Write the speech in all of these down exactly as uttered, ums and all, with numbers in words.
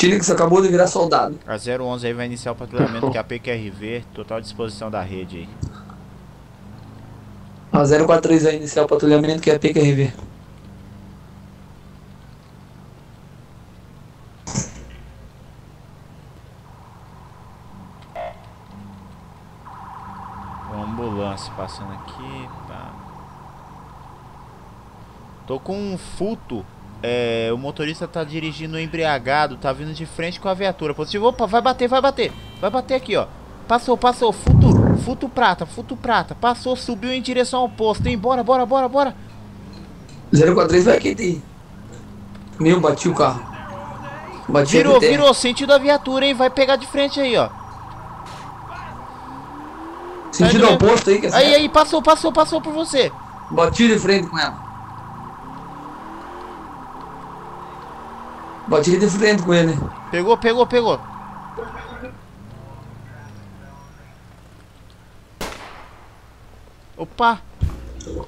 Tinix acabou de virar soldado. A zero onze aí vai iniciar o patrulhamento, que é a P Q R V, total disposição da rede aí. A zero quarenta e três vai iniciar o patrulhamento, que é a P Q R V. Uma ambulância passando aqui, tá. Tô com um furto. É, o motorista tá dirigindo embriagado, tá vindo de frente com a viatura. Positivo, opa, vai bater, vai bater, vai bater aqui, ó. Passou, passou, futo, futo prata, futo prata. Passou, subiu em direção ao posto, hein? Bora, bora, bora, bora. zero quatro três vai aqui, tem. Meu, bati o carro. Bati virou, o virou, sentido a viatura, hein? Vai pegar de frente aí, ó. Sentido ao posto aí, que é Aí, aí, passou, passou, passou por você. Bati de frente com ela. Bati de frente com ele. Pegou, pegou, pegou. Opa.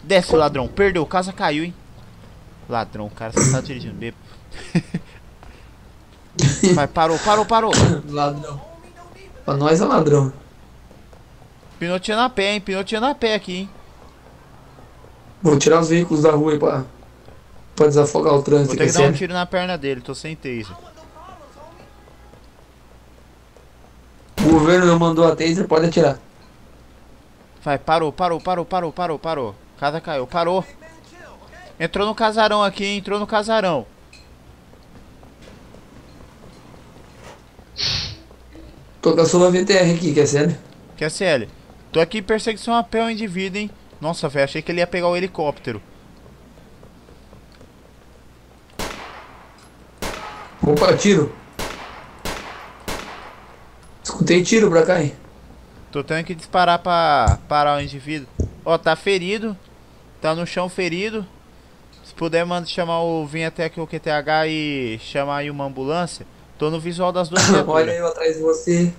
Desce o ladrão. Perdeu, casa caiu, hein. Ladrão, cara, você tá dirigindo bêbado. Mas parou, parou, parou. Ladrão. Pra nós é ladrão. Pinotinha na pé, hein. Pinotinha na pé aqui, hein. Vou tirar os veículos da rua aí pra... Pra desafogar o trânsito. Vou ter que dar um tiro na perna dele, tô sem taser. O governo não mandou a taser, pode atirar. Vai, parou, parou, parou, parou, parou, parou. Casa caiu, parou. Entrou no casarão aqui, hein? Entrou no casarão. Tô com a sua V T R aqui, Q S L. Q S L. Tô aqui em perseguição a pé ao indivíduo, hein? Nossa, velho, achei que ele ia pegar o helicóptero. Opa, tiro. Escutei tiro pra cá, hein. Tô tendo que disparar pra parar o indivíduo. Ó, tá ferido. Tá no chão ferido. Se puder, manda chamar o... Vim até aqui o Q T H e chamar aí uma ambulância. Tô no visual das duas. Olha eu atrás de você.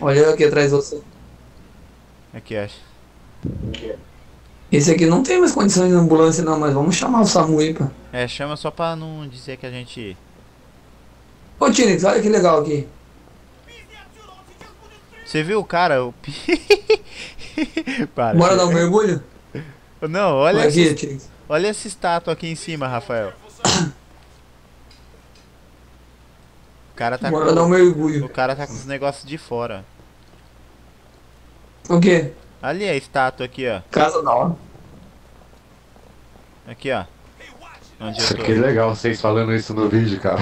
Olha eu aqui atrás de você. Aqui, acho. Esse aqui não tem mais condições de ambulância não, mas vamos chamar o SAMU aí, pá. É, chama só pra não dizer que a gente... Ô Tinix, olha que legal aqui. Você viu o cara? O... Para, bora dar um mergulho? Não, olha aqui, essa... Olha essa estátua aqui em cima, Rafael. O cara tá Bora com... dar um mergulho. O cara tá com os negócios de fora. O quê? Ali a estátua aqui, ó. Casa da hora. Aqui, ó. Onde isso aqui é legal, vocês falando isso no vídeo, cara.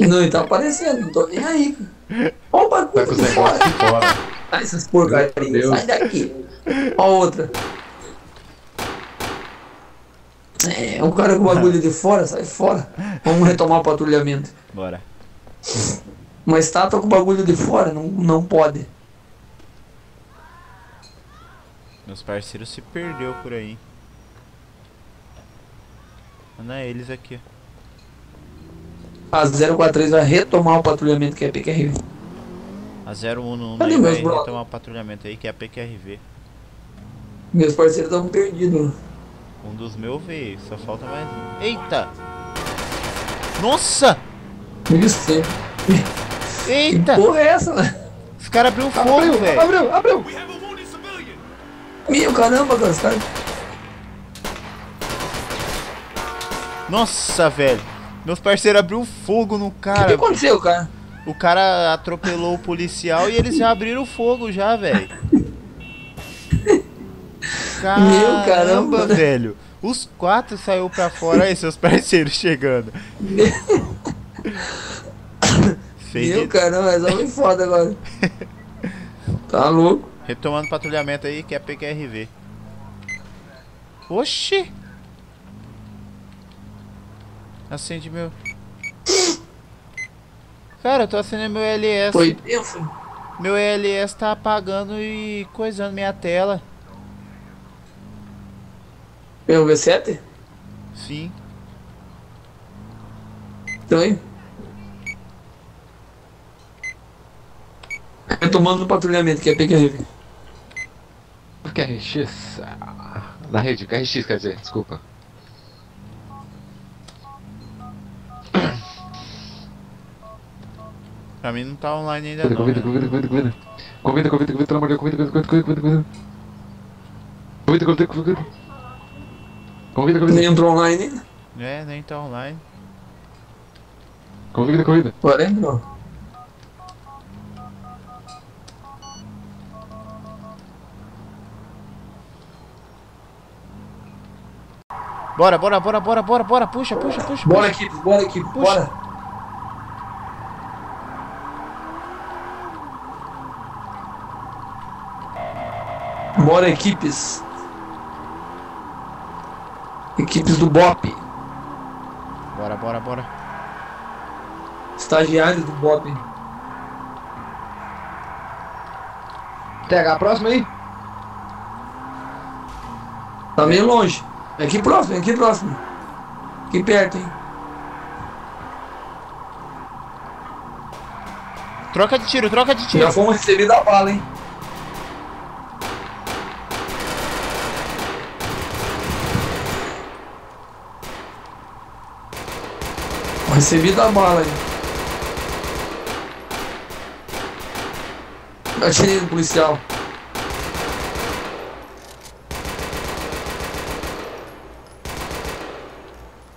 Não, ele tá aparecendo, não tô nem aí. Olha o bagulho de fora. Ai, essas porcarias, sai daqui. Olha outra. É, um cara com o bagulho de fora, sai fora. Vamos retomar o patrulhamento. Bora. Uma estátua com o bagulho de fora, não, não pode. Meus parceiros se perdeu por aí. Olha eles aqui. A zero quatro três vai retomar o patrulhamento, que é a P Q R V. A zero um um vai retomar o patrulhamento aí, que é a P Q R V. Meus parceiros estão perdidos. Um dos meus veio, só falta mais um. Eita! Nossa! Isso. Eita! Que porra é essa, né? Os caras abriu fogo, velho. Abriu, abriu! Meu caramba, cara, os caras... Nossa, velho! Meus parceiros abriu fogo no cara. O que aconteceu, cara? O cara atropelou o policial e eles já abriram fogo já, velho. Car... Meu caramba, velho. Os quatro saiu pra fora aí, seus parceiros chegando. Meu, Meu caramba, é só foda agora. Tá louco. Retomando o patrulhamento aí, que é a P Q R V. Oxi. Acende meu... Cara, eu tô acendendo meu L S. Foi tenso. Meu L S tá apagando e coisando minha tela. Meu V sete? Sim. Estranho. Retomando o patrulhamento, que é P Q R V. Q R X. Na rede, Q R X, quer dizer, desculpa. Pra mim não tá online ainda não. Convida, convida, convida, convida. Convida, convida, convida, pelo amor de Deus, convida, convida, convida, convida. Convida, convida, convida. Convida, convida. Nem entrou online. É, nem tá online. Convida, convida. Agora entrou. Bora, bora, bora, bora, bora, bora, puxa, puxa, puxa. Bora aqui, bora aqui, bora. Bora, equipes. Equipes do Bop. Bora, bora, bora. Estagiários do Bop. Pega a próxima aí. Tá meio longe. É aqui próximo, é aqui próximo. Aqui perto, hein. Troca de tiro, troca de tiro. Já fomos recebidos a bala, hein. Recebi da bala aí. Atirei no policial.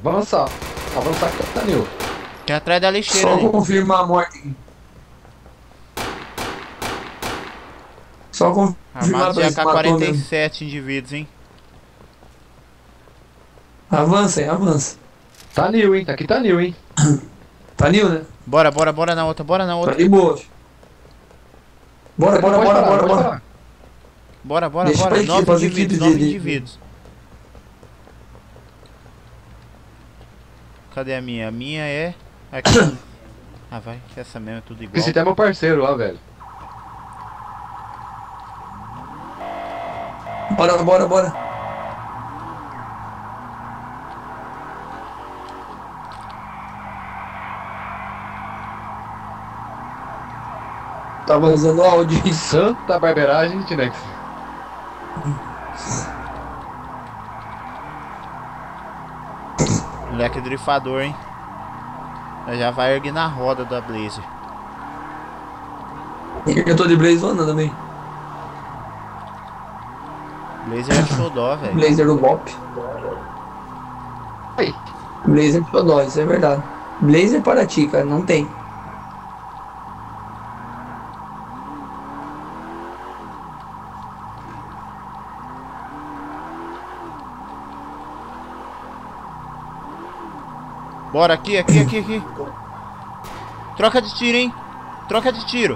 Avançar. Avançar que tá nil. Tem atrás da lixeira. Só vou confirmar a morte. Só confirmar a morte. Armado de A K quarenta e sete indivíduos, hein. Avança, hein, avança. Tá nil, hein, aqui tá nil, hein. Tá nil, né? Bora, bora, bora na outra, bora na outra. Tá de boa. Bora, bora, bora, parar, bora, bora. Bora, bora, Deixa bora. Nove indivíduos, nove indivíduos. Cadê a minha? A minha é... Aqui. Ah, vai, que essa mesmo é tudo igual. Esse tá meu parceiro lá, velho. Bora, bora, bora. Tá vazando áudio em santa barberagem, Tinix. Moleque drifador, hein? Já vai erguer na roda da Blazer. Eu tô de Blazer também. Blazer é xodó, velho. Blazer do Bop. Aí. Blazer xodó, isso é verdade. Blazer para ti, cara, não tem. Bora, aqui, aqui, aqui, aqui. Troca de tiro, hein? Troca de tiro.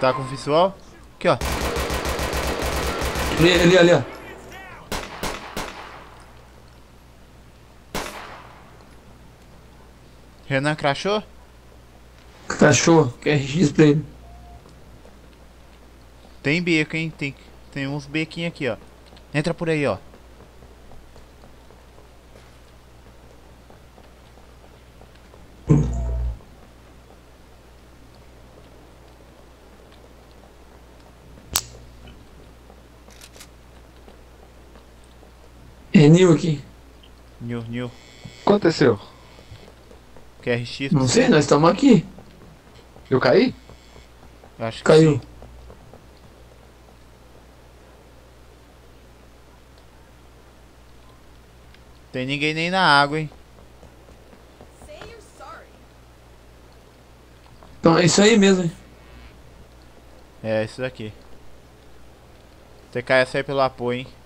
Tá com o visual? Aqui, ó. Ali, ali, ali, ó. Renan crashou? Crashou, quer R X pra ele. Tem beco, hein? Tem, tem uns bequinhos aqui, ó. Entra por aí, ó. É new aqui. New, new. Aconteceu? Q R X. Não sei, nós estamos aqui. Eu caí? Eu acho que caiu. Sim. Tem ninguém nem na água, hein? Então é isso aí mesmo, hein? É, isso daqui. Você cai, sai pelo apoio, hein?